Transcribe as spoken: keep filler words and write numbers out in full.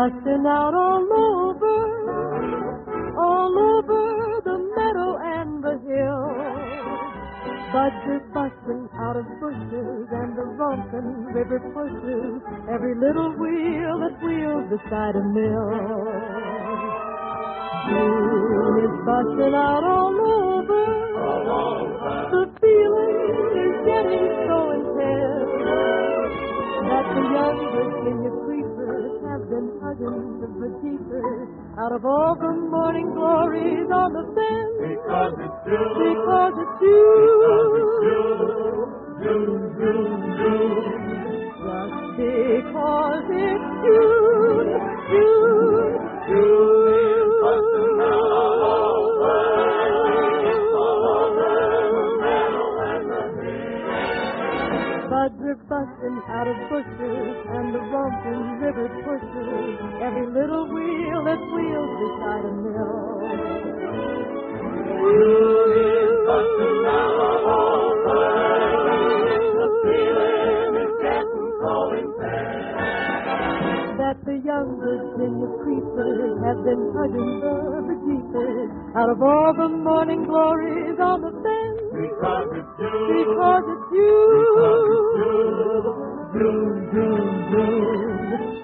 bustin' out all over, all over the meadow and the hill. Buds are bustin' out of bushes and the rompin' river pushes every little wheel that wheels beside a mill. June is bustin' out all over, all over. The feeling is getting so intense that the young Virginia creepers have been hugging the petiters out of all the morning glories on the fence. Because it's June, because it's June, June, June, June. Just because it's June, June, June is bustin' out all over, all over the meadow and the hill. Buds are bustin' out of bushes and the romping river pushes every little wheel that wheels beside a mill. June is bustin' out all over, the feeling is getting so intense that the young Virginia creepers have been hugging the bejeepers out of all the morning glories on the fence. Because it's June, because it's June, June, June, June.